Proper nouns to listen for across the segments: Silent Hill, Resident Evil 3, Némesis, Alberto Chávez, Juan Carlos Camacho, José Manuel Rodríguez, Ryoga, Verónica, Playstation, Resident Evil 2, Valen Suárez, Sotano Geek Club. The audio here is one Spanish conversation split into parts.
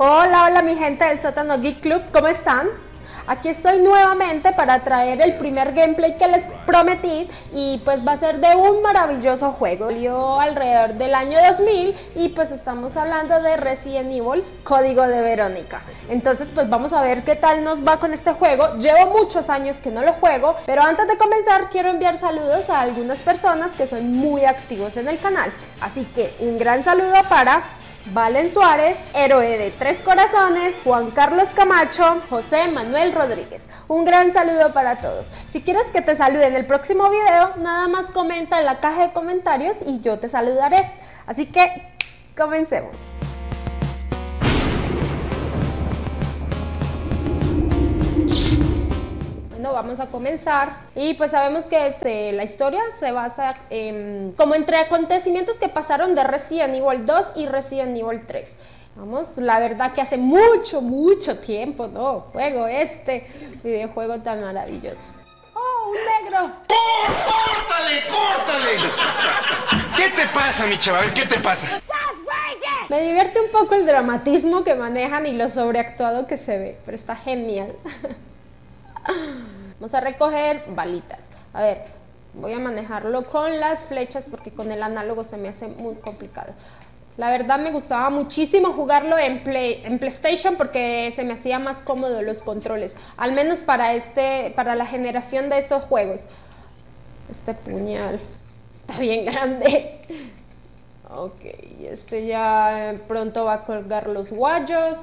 Hola, hola mi gente del Sotano Geek Club, ¿cómo están? Aquí estoy nuevamente para traer el primer gameplay que les prometí y pues va a ser de un maravilloso juego. Salió alrededor del año 2000 y pues estamos hablando de Resident Evil, Código de Verónica. Entonces pues vamos a ver qué tal nos va con este juego. Llevo muchos años que no lo juego, pero antes de comenzar quiero enviar saludos a algunas personas que son muy activos en el canal. Así que un gran saludo para Valen Suárez, Héroe de Tres Corazones, Juan Carlos Camacho, José Manuel Rodríguez. Un gran saludo para todos. Si quieres que te salude en el próximo video, nada más comenta en la caja de comentarios y yo te saludaré. Así que comencemos. Bueno, vamos a comenzar y pues sabemos que la historia se basa en, como entre acontecimientos que pasaron de Resident Evil 2 y Resident Evil 3. Vamos, la verdad que hace mucho tiempo no juego este videojuego tan maravilloso. ¡Oh, un negro! ¡Córtale, córtale! ¿Qué te pasa, mi chaval? ¿Qué te pasa? Me divierte un poco el dramatismo que manejan y lo sobreactuado que se ve, pero está genial. Vamos a recoger balitas. A ver, voy a manejarlo con las flechas porque con el análogo se me hace muy complicado. La verdad me gustaba muchísimo jugarlo en Playstation porque se me hacía más cómodo los controles, al menos para la generación de estos juegos. Este puñal está bien grande. Ok, este ya pronto va a colgar los guayos,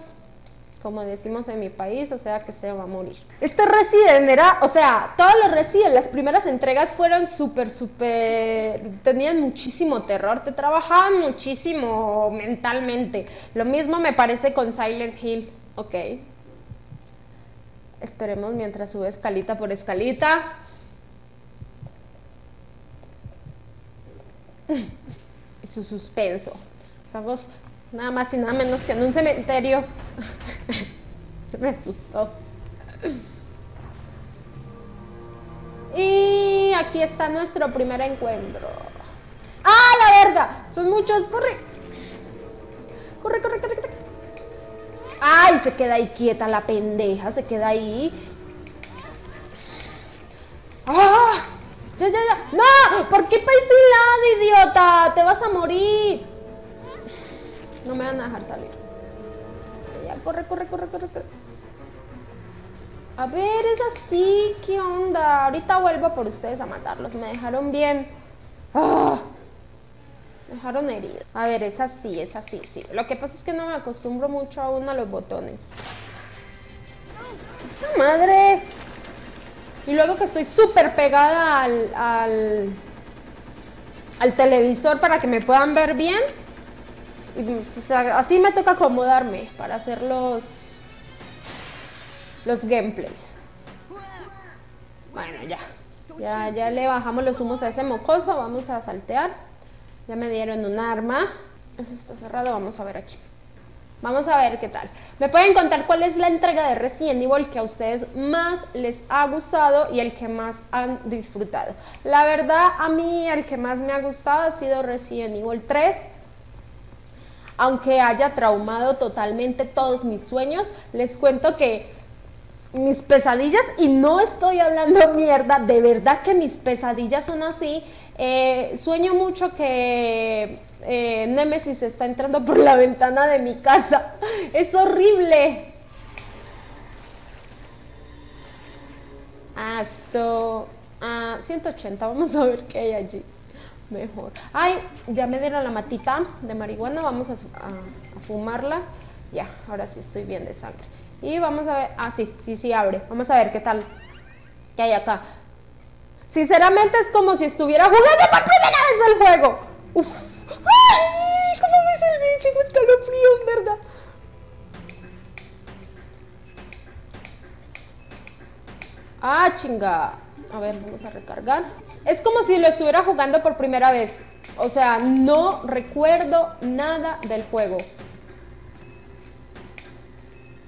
como decimos en mi país, o sea que se va a morir. Este Resident era, o sea, todos los Resident, las primeras entregas fueron súper, tenían muchísimo terror, te trabajaban muchísimo mentalmente. Lo mismo me parece con Silent Hill, ok. Esperemos mientras sube escalita por escalita. Y su suspenso. Estamos nada más y nada menos que en un cementerio. Me asustó. Y aquí está nuestro primer encuentro. ¡Ah, la verga! Son muchos, corre. Corre, corre, corre, corre. ¡Ay! Se queda ahí quieta la pendeja, se queda ahí. ¡Ah! Ya. ¡No! ¿Por qué pasilado, idiota? ¡Te vas a morir! No me van a dejar salir. Ya, corre. A ver, es así, ¿qué onda? Ahorita vuelvo por ustedes a matarlos. Me dejaron bien. ¡Oh! Me dejaron herido. A ver, es así, sí. Lo que pasa es que no me acostumbro mucho aún a los botones. ¡Oh, madre! Y luego que estoy súper pegada al televisor para que me puedan ver bien. O sea, así me toca acomodarme para hacer los gameplays. Bueno, ya le bajamos los humos a ese mocoso. Vamos a saltear. Ya me dieron un arma. Eso está cerrado, vamos a ver aquí. Vamos a ver qué tal. Me pueden contar cuál es la entrega de Resident Evil que a ustedes más les ha gustado y el que más han disfrutado. La verdad, a mí el que más me ha gustado ha sido Resident Evil 3. Aunque haya traumado totalmente todos mis sueños, les cuento que mis pesadillas, y no estoy hablando mierda, de verdad que mis pesadillas son así. Sueño mucho que Némesis está entrando por la ventana de mi casa. Es horrible. Hasta 180, vamos a ver qué hay allí. Mejor. Ay, ya me dieron la matita de marihuana, vamos a fumarla. Ya, ahora sí estoy bien de sangre. Y vamos a ver, sí abre. Vamos a ver qué tal, qué hay acá. Sinceramente es como si estuviera jugando por primera vez el juego. Uf. Ay, cómo me salvé, tengo escalofríos, ¿verdad? Ah, chinga. A ver, vamos a recargar. Es como si lo estuviera jugando por primera vez. O sea, no recuerdo nada del juego.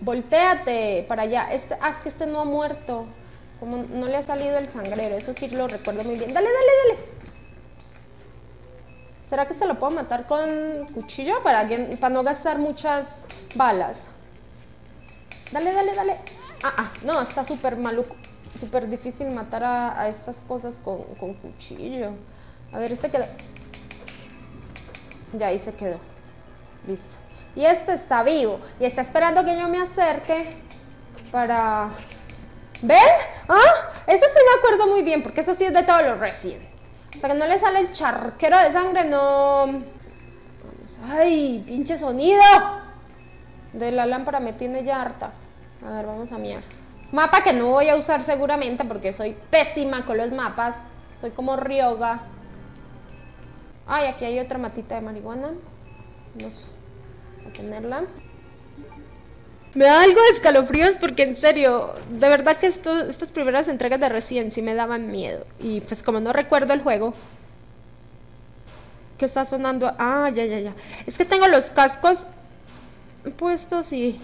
Voltéate para allá. Es que este no ha muerto. Como no le ha salido el sangrero. Eso sí lo recuerdo muy bien. Dale. ¿Será que este lo puedo matar con cuchillo? Para no gastar muchas balas. Dale, dale, dale. Ah, ah, no, está súper maluco. Súper difícil matar a estas cosas con cuchillo. A ver, este quedó. Ya ahí se quedó. Listo. Y este está vivo. Y está esperando que yo me acerque para... ¿Ven? ¿Ah? Eso sí me acuerdo muy bien, porque eso sí es de todos los Resident. Hasta que no le sale el charquero de sangre, no... ¡Ay, pinche sonido! De la lámpara me tiene ya harta. A ver, vamos a mirar. Mapa que no voy a usar seguramente porque soy pésima con los mapas. Soy como Ryoga. Ay, aquí hay otra matita de marihuana. Vamos a tenerla. Me da algo de escalofríos porque en serio, de verdad que estas primeras entregas de Resident sí me daban miedo. Y pues como no recuerdo el juego... ¿Qué está sonando? Ah, ya, ya, ya. Es que tengo los cascos puestos y...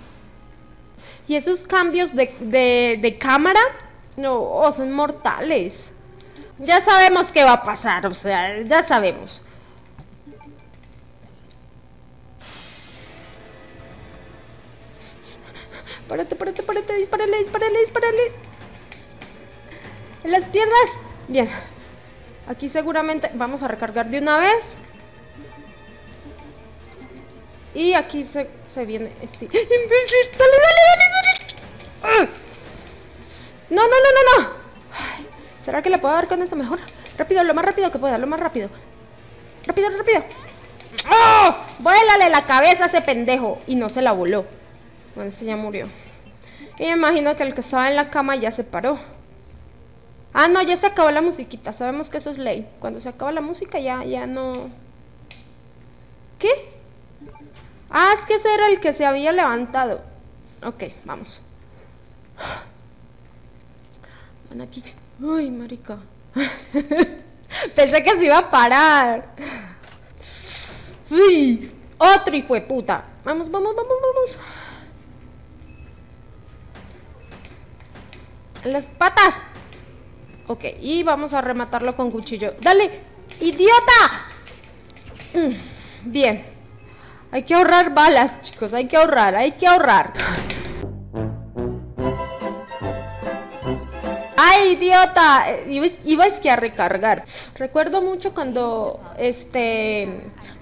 Y esos cambios de cámara, no, oh, son mortales. Ya sabemos qué va a pasar, o sea, ya sabemos. Párate, párate, párate, dispárale, dispárale, dispárale. En las piernas. Bien. Aquí seguramente vamos a recargar de una vez. Y aquí se viene este... ¡Imbécil! ¡Dale, dale, dale, dale! ¡No, no, no, no, no! Ay, ¿será que le puedo dar con esto mejor? Rápido, lo más rápido que pueda, lo más rápido. ¡Rápido, rápido! ¡Oh! ¡Vuélale la cabeza a ese pendejo! Y no se la voló. Bueno, ese ya murió. Y me imagino que el que estaba en la cama ya se paró. Ah, no, ya se acabó la musiquita. Sabemos que eso es ley. Cuando se acaba la música ya no... ¿Qué? Ah, es que ese era el que se había levantado. Ok, vamos. Van aquí. Ay, marica. Pensé que se iba a parar. Sí. Otro hijo de puta. Vamos, vamos, vamos, vamos. Las patas. Ok, y vamos a rematarlo con cuchillo. ¡Dale! ¡Idiota! Bien. Hay que ahorrar balas, chicos. Hay que ahorrar, hay que ahorrar. ¡Ay, idiota! Ibais que a recargar. Recuerdo mucho cuando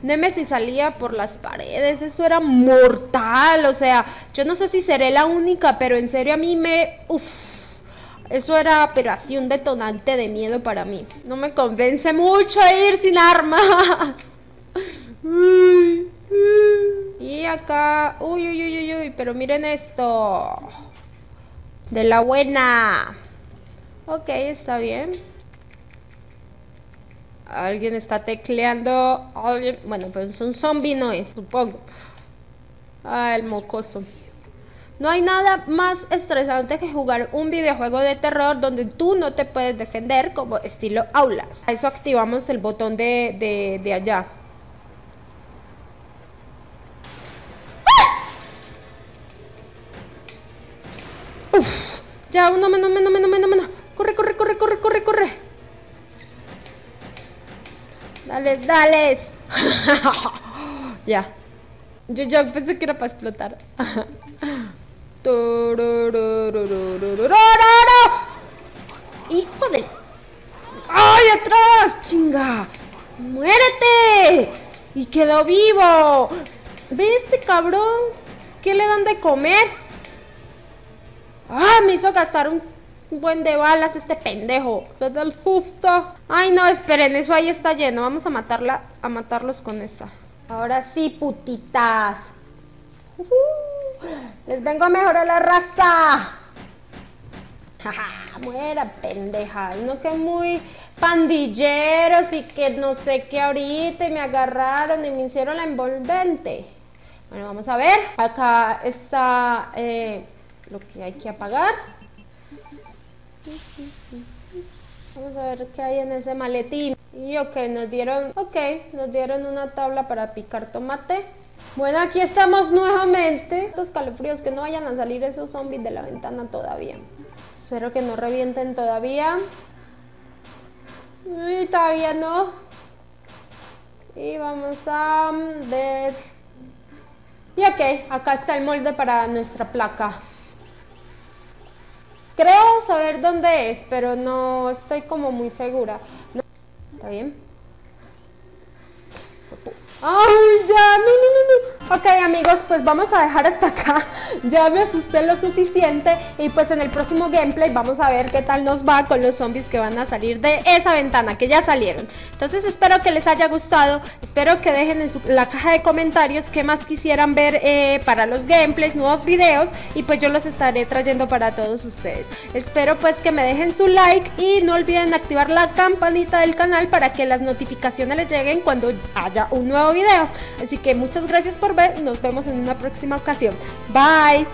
Némesis salía por las paredes. Eso era mortal. O sea, yo no sé si seré la única, pero en serio a mí me... Uf. Eso era, pero así, un detonante de miedo para mí. No me convence mucho ir sin armas. Y acá... Uy, uy, uy, uy, uy, pero miren esto. De la buena. Ok, está bien. Alguien está tecleando. ¿Alguien? Bueno, pero es un zombie, no es, supongo. Ah, el mocoso. No hay nada más estresante que jugar un videojuego de terror donde tú no te puedes defender, como estilo aulas. A eso activamos el botón de allá. ¡Ah! Uf, ya, uno menos, menos, menos, menos, menos. Corre, corre, corre, corre, corre, corre. Dale, dale. Ya. Yo pensé que era para explotar. ¡Hijo de... ¡Ay, atrás! ¡Chinga! ¡Muérete! ¡Y quedó vivo! ¿Ve este cabrón? ¿Qué le dan de comer? ¡Ah! Me hizo gastar un buen de balas este pendejo. Desde el susto. ¡Ay, no! Esperen, eso ahí está lleno. Vamos a matarla, a matarlos con esta. Ahora sí, putitas. Les vengo a mejorar la raza. Muera, pendeja. Uno que muy pandilleros y que no sé qué ahorita y me agarraron y me hicieron la envolvente. Bueno, vamos a ver. Acá está lo que hay que apagar. Vamos a ver qué hay en ese maletín. Y ok, nos dieron una tabla para picar tomate. Bueno, aquí estamos nuevamente. Estos escalofríos, que no vayan a salir esos zombies de la ventana todavía. Espero que no revienten todavía. Y todavía no. Y vamos a ver. Y ok, acá está el molde para nuestra placa. Creo saber dónde es, pero no estoy como muy segura. No. ¿Está bien? ¡Ay, ya! No. Ok, amigos, pues vamos a dejar hasta acá. Ya me asusté lo suficiente. Y pues en el próximo gameplay vamos a ver qué tal nos va con los zombies que van a salir de esa ventana, que ya salieron. Entonces espero que les haya gustado. Espero que dejen en la caja de comentarios qué más quisieran ver para los gameplays, nuevos videos. Y pues yo los estaré trayendo para todos ustedes. Espero pues que me dejen su like. Y no olviden activar la campanita del canal para que las notificaciones les lleguen cuando haya un nuevo video. Así que muchas gracias por ver, nos vemos en una próxima ocasión. Bye.